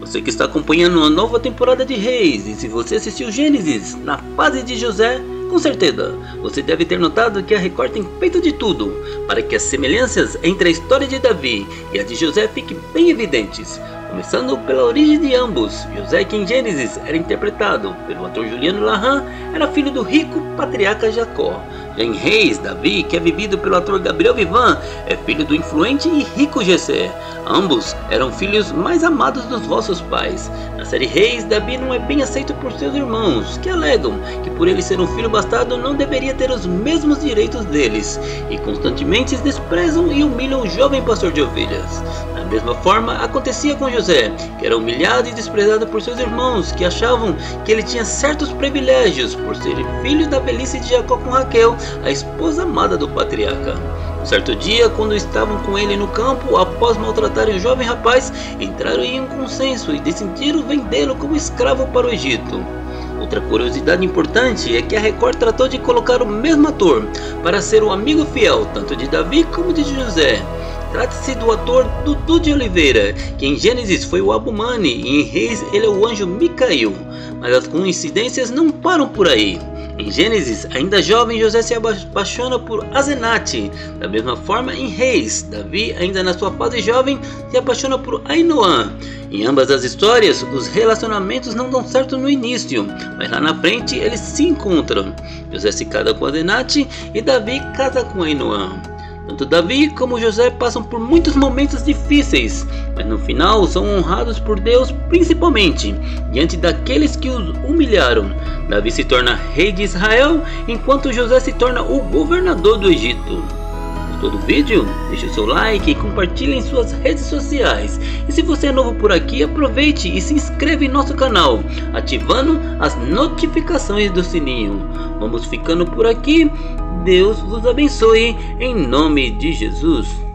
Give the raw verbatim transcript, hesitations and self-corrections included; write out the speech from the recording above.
Você que está acompanhando uma nova temporada de Reis, e se você assistiu Gênesis na fase de José, com certeza você deve ter notado que a Record tem feito de tudo para que as semelhanças entre a história de Davi e a de José fiquem bem evidentes, começando pela origem de ambos. José, que em Gênesis era interpretado pelo ator Juliano Laham, era filho do rico patriarca Jacó. Já em Reis, Davi, que é vivido pelo ator Gabriel Vivan, é filho do influente e rico José. Ambos eram filhos mais amados dos vossos pais. Na série Reis, Davi não é bem aceito por seus irmãos, que alegam que por ele ser um filho bastardo não deveria ter os mesmos direitos deles, e constantemente desprezam e humilham o jovem pastor de ovelhas. Da mesma forma, acontecia com José, que era humilhado e desprezado por seus irmãos, que achavam que ele tinha certos privilégios por ser filho da velhice de Jacó com Raquel, a esposa amada do patriarca. Um certo dia, quando estavam com ele no campo, após maltratarem o jovem rapaz, entraram em um consenso e decidiram vendê-lo como escravo para o Egito. Outra curiosidade importante é que a Record tratou de colocar o mesmo ator para ser um amigo fiel tanto de Davi como de José. Trata-se do ator Dudu de Oliveira, que em Gênesis foi o Abumani e em Reis ele é o anjo Micael. Mas as coincidências não param por aí. Em Gênesis, ainda jovem, José se apaixona por Azenate. Da mesma forma, em Reis, Davi, ainda na sua fase jovem, se apaixona por Ainoam. Em ambas as histórias, os relacionamentos não dão certo no início, mas lá na frente eles se encontram. José se casa com Azenate e Davi casa com Ainoam. Tanto Davi como José passam por muitos momentos difíceis, mas no final são honrados por Deus, principalmente diante daqueles que os humilharam. Davi se torna rei de Israel, enquanto José se torna o governador do Egito. Gostou do vídeo? Deixe o seu like e compartilhe em suas redes sociais. E se você é novo por aqui, aproveite e se inscreve em nosso canal, ativando as notificações do sininho. Vamos ficando por aqui. Deus vos abençoe, em nome de Jesus.